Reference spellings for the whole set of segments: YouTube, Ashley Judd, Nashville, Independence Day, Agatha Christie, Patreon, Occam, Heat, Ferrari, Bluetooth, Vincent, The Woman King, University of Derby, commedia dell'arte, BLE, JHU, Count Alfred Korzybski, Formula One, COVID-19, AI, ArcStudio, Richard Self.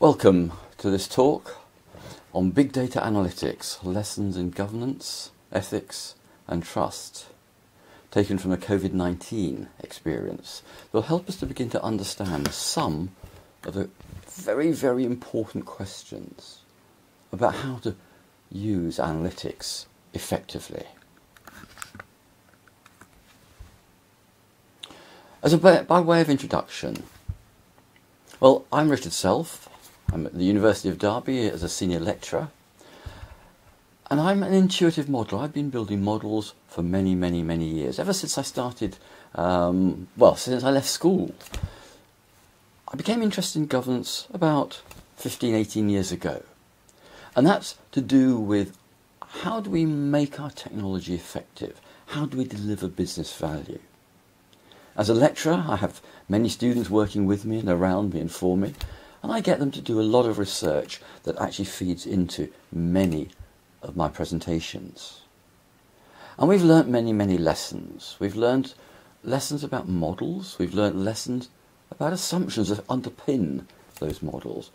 Welcome to this talk on Big Data Analytics, Lessons in Governance, Ethics and Trust, taken from a COVID-19 experience. It will help us to begin to understand some of the very, very important questions about how to use analytics effectively. By way of introduction, well, I'm Richard Self. I'm at the University of Derby as a senior lecturer, and I'm an intuitive modeler. I've been building models for many, many, many years. Ever since I started, since I left school, I became interested in governance about 15, 18 years ago. And that's to do with how do we make our technology effective? How do we deliver business value? As a lecturer, I have many students working with me and around me and for me. And I get them to do a lot of research that actually feeds into many of my presentations. And we've learnt many, many lessons. We've learnt lessons about models. We've learnt lessons about assumptions that underpin those models.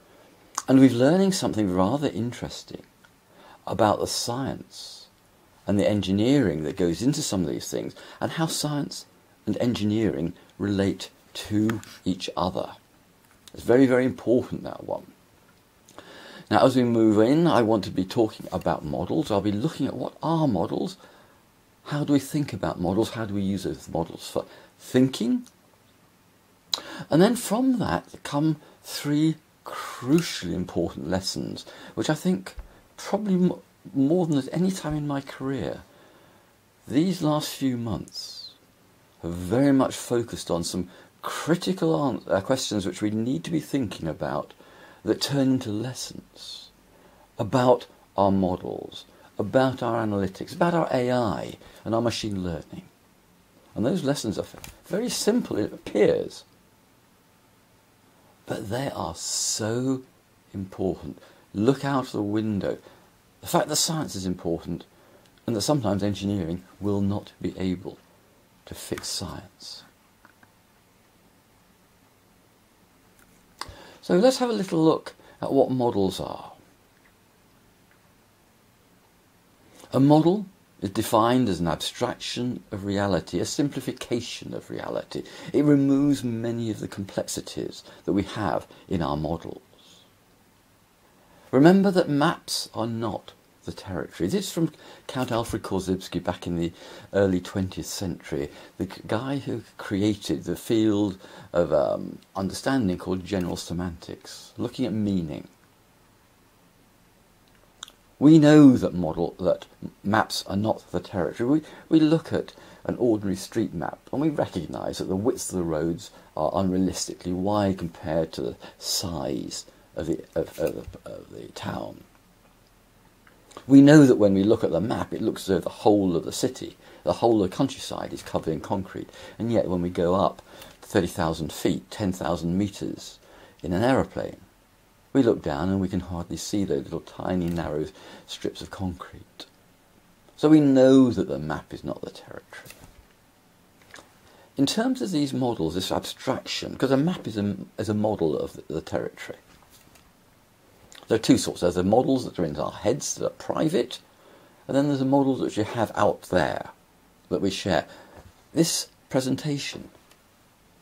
And we're learning something rather interesting about the science and the engineering that goes into some of these things and how science and engineering relate to each other. It's very, very important, that one. Now, as we move in, I want to be talking about models. I'll be looking at what are models, how do we think about models, how do we use those models for thinking. And then from that come three crucially important lessons, which I think probably more than at any time in my career, these last few months have very much focused on some critical questions which we need to be thinking about that turn into lessons about our models, about our analytics, about our AI and our machine learning. And those lessons are very simple, it appears, but they are so important. Look out the window. The fact that science is important and that sometimes engineering will not be able to fix science. So let's have a little look at what models are. A model is defined as an abstraction of reality, a simplification of reality. It removes many of the complexities that we have in our models. Remember that maps are not the territory. This is from Count Alfred Korzybski back in the early 20th century, the guy who created the field of understanding called general semantics, looking at meaning. We know that maps are not the territory. We look at an ordinary street map and we recognise that the widths of the roads are unrealistically wide compared to the size of the town. We know that when we look at the map, it looks as though the whole of the city, the whole of the countryside is covered in concrete. And yet when we go up 30,000 feet, 10,000 metres in an aeroplane, we look down and we can hardly see those little tiny narrow strips of concrete. So we know that the map is not the territory. In terms of these models, this abstraction, because a map is a model of the territory. There are two sorts. There's the models that are in our heads that are private, and then there's the models that you have out there that we share. This presentation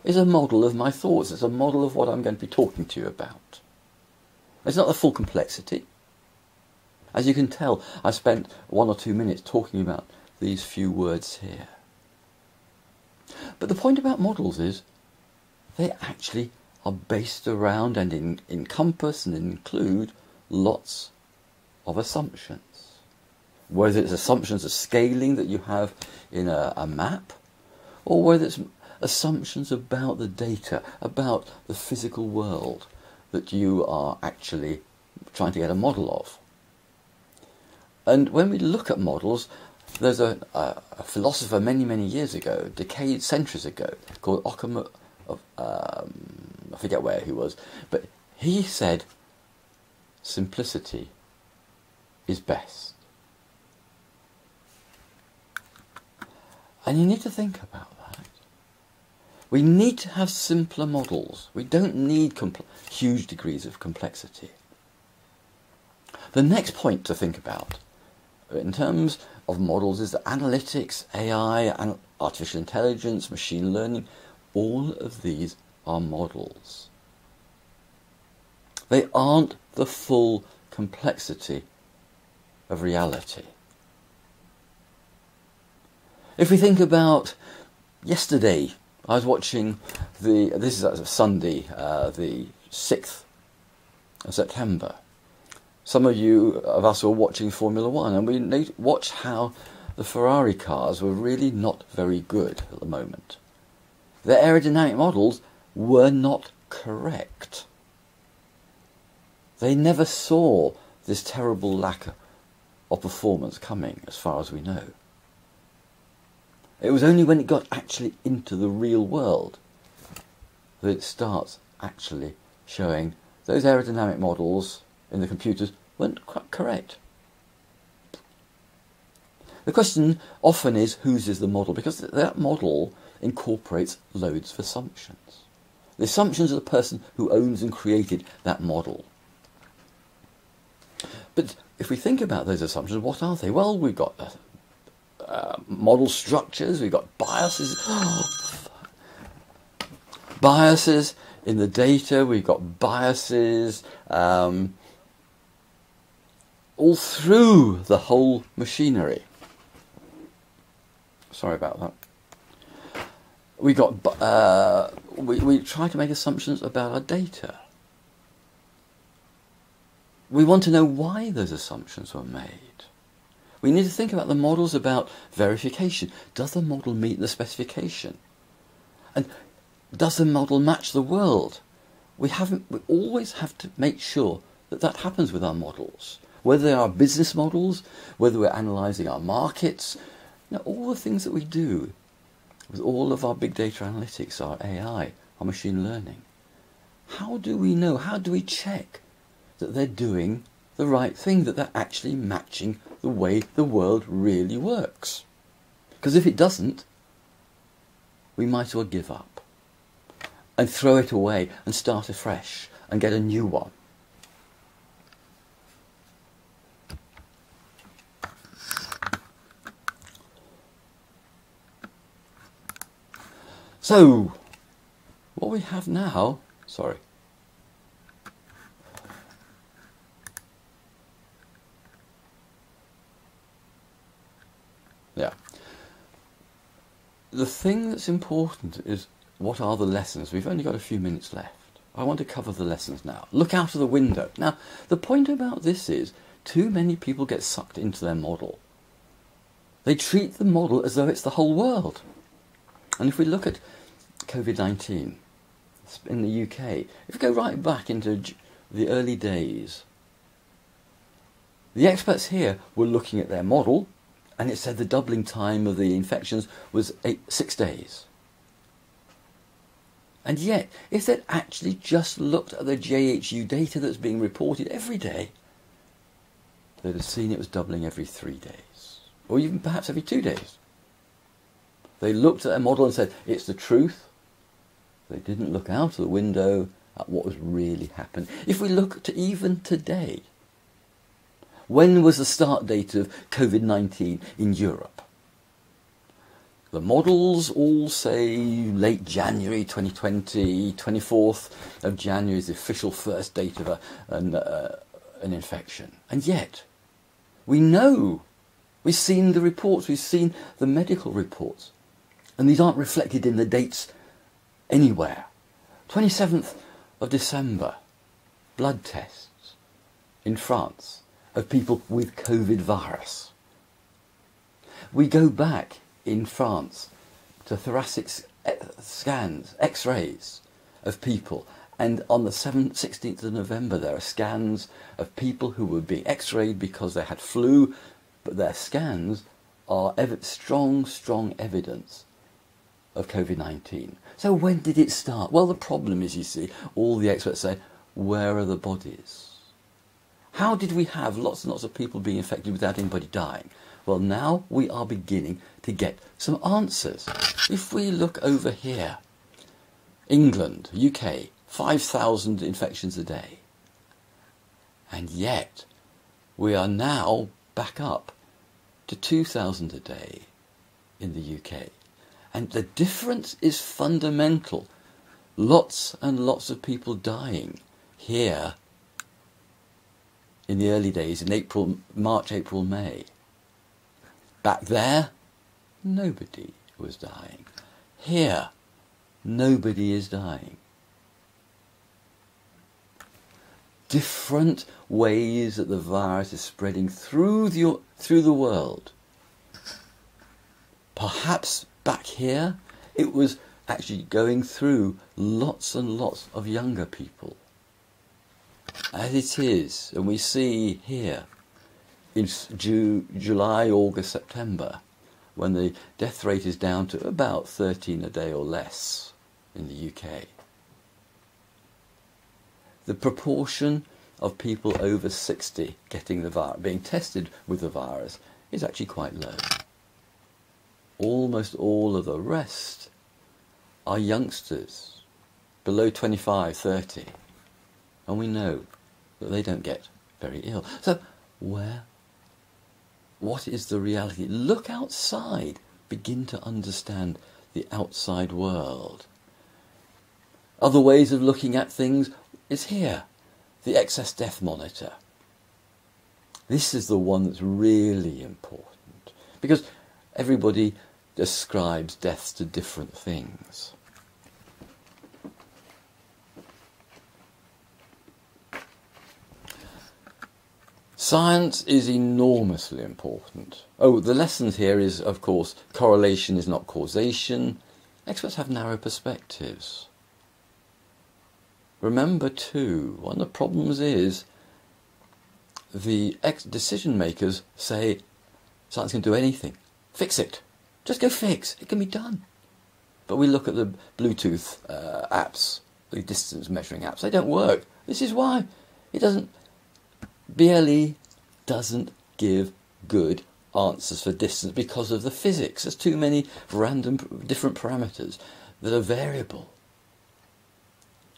is a model of my thoughts. It's a model of what I'm going to be talking to you about. It's not the full complexity. As you can tell, I spent 1 or 2 minutes talking about these few words here. But the point about models is they actually are based around and encompass and include lots of assumptions. Whether it's assumptions of scaling that you have in a map, or whether it's assumptions about the data, about the physical world that you are actually trying to get a model of. And when we look at models, there's a philosopher many, many years ago, centuries ago, called Occam. I forget where he was, but he said simplicity is best. And you need to think about that. We need to have simpler models. We don't need huge degrees of complexity. The next point to think about in terms of models is that analytics, AI, artificial intelligence, machine learning, all of these are models. They aren't the full complexity of reality. If we think about yesterday, I was watching this is Sunday, the 6th of September. Some of us were watching Formula One, and we watched how the Ferrari cars were really not very good at the moment. Their aerodynamic models were not correct. They never saw this terrible lack of performance coming, as far as we know. It was only when it got actually into the real world that it starts actually showing those aerodynamic models in the computers weren't quite correct. The question often is, whose is the model? Because that model incorporates loads of assumptions. The assumptions of the person who owns and created that model. But if we think about those assumptions, what are they? Well, we've got model structures, we've got biases. Biases in the data, we've got biases all through the whole machinery. Sorry about that. We try to make assumptions about our data. We want to know why those assumptions were made. We need to think about the models, about verification. Does the model meet the specification? And does the model match the world? We always have to make sure that that happens with our models. Whether they are business models, whether we're analysing our markets, you know, all the things that we do with all of our big data analytics, our AI, our machine learning. How do we know, how do we check that they're doing the right thing, that they're actually matching the way the world really works? Because if it doesn't, we might as well give up and throw it away and start afresh and get a new one. So, what we have now, sorry. Yeah. The thing that's important is, what are the lessons? We've only got a few minutes left. I want to cover the lessons now. Look out of the window. Now, the point about this is, too many people get sucked into their model. They treat the model as though it's the whole world. And if we look at COVID-19 in the UK, if we go right back into the early days, the experts here were looking at their model, and it said the doubling time of the infections was 6 days. And yet, if they'd actually just looked at the JHU data that's being reported every day, they'd have seen it was doubling every 3 days, or even perhaps every 2 days. They looked at their model and said, it's the truth. They didn't look out of the window at what was really happening. If we look to even today, when was the start date of COVID-19 in Europe? The models all say late January 2020, 24th of January is the official first date of an infection. And yet, we know, we've seen the reports, we've seen the medical reports. And these aren't reflected in the dates anywhere. 27th of December, blood tests in France of people with COVID virus. We go back in France to thoracic scans, x-rays of people. And on the 16th of November, there are scans of people who were being x-rayed because they had flu, but their scans are strong, strong evidence of COVID-19. So when did it start? Well, the problem is, you see, all the experts say, where are the bodies? How did we have lots and lots of people being infected without anybody dying? Well, now we are beginning to get some answers. If we look over here, England, UK, 5,000 infections a day. And yet, we are now back up to 2,000 a day in the UK. And the difference is fundamental. Lots and lots of people dying here in the early days, in April, March, April, May. Back there, nobody was dying. Here, nobody is dying. Different ways that the virus is spreading through the world. Perhaps back here, it was actually going through lots and lots of younger people. As it is, and we see here in July, August, September, when the death rate is down to about 13 a day or less in the UK. The proportion of people over 60 getting the virus, being tested with the virus, is actually quite low. Almost all of the rest are youngsters, below 25, 30. And we know that they don't get very ill. So what is the reality? Look outside. Begin to understand the outside world. Other ways of looking at things is here, the excess death monitor. This is the one that's really important, because everybody ascribes deaths to different things. Science is enormously important. Oh, the lessons here is, of course, correlation is not causation. Experts have narrow perspectives. Remember, too, one of the problems is the decision makers say science can do anything. Fix it. Just go fix. It can be done. But we look at the Bluetooth apps, the distance measuring apps. They don't work. This is why. It doesn't... BLE doesn't give good answers for distance because of the physics. There's too many random different parameters that are variable.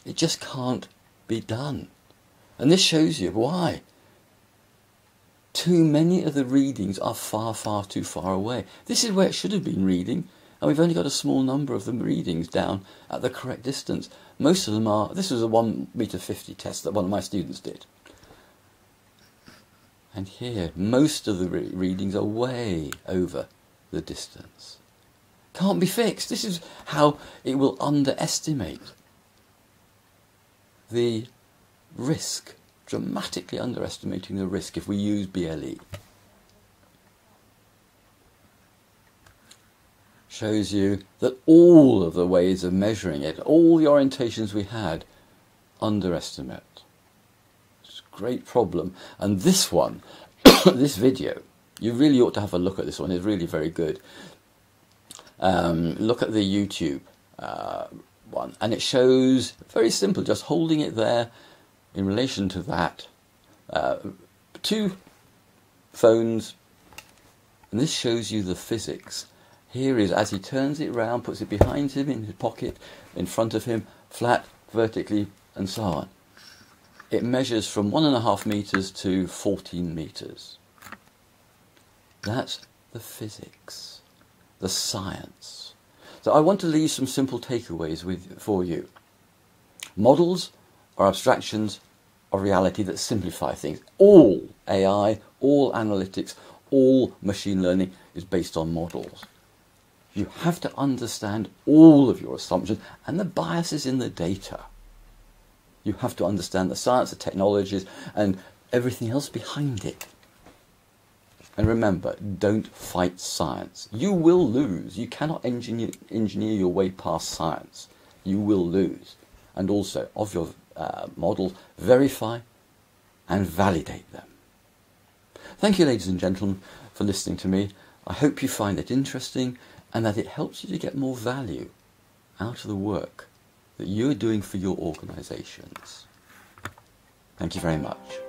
It just can't be done. And this shows you why. Too many of the readings are far, far too far away. This is where it should have been reading, and we've only got a small number of the readings down at the correct distance. Most of them are... This was a 1.50 metre test that one of my students did. And here, most of the readings are way over the distance. Can't be fixed. This is how it will underestimate the risk, dramatically underestimating the risk if we use BLE. Shows you that all of the ways of measuring it, all the orientations we had, underestimate. Great problem. And this one, this video, you really ought to have a look at this one. It's really very good. Look at the YouTube one. And it shows, very simple, just holding it there in relation to that. Two phones. And this shows you the physics. Here is, as he turns it round, puts it behind him, in his pocket, in front of him, flat, vertically, and so on. It measures from 1.5 metres to 14 metres. That's the physics, the science. So I want to leave some simple takeaways for you. Models are abstractions of reality that simplify things. All AI, all analytics, all machine learning is based on models. You have to understand all of your assumptions and the biases in the data. You have to understand the science, the technologies, and everything else behind it. And remember, don't fight science. You will lose. You cannot engineer your way past science. You will lose. And also, of your models, verify and validate them. Thank you, ladies and gentlemen, for listening to me. I hope you find it interesting and that it helps you to get more value out of the work that you're doing for your organisations. Thank you very much.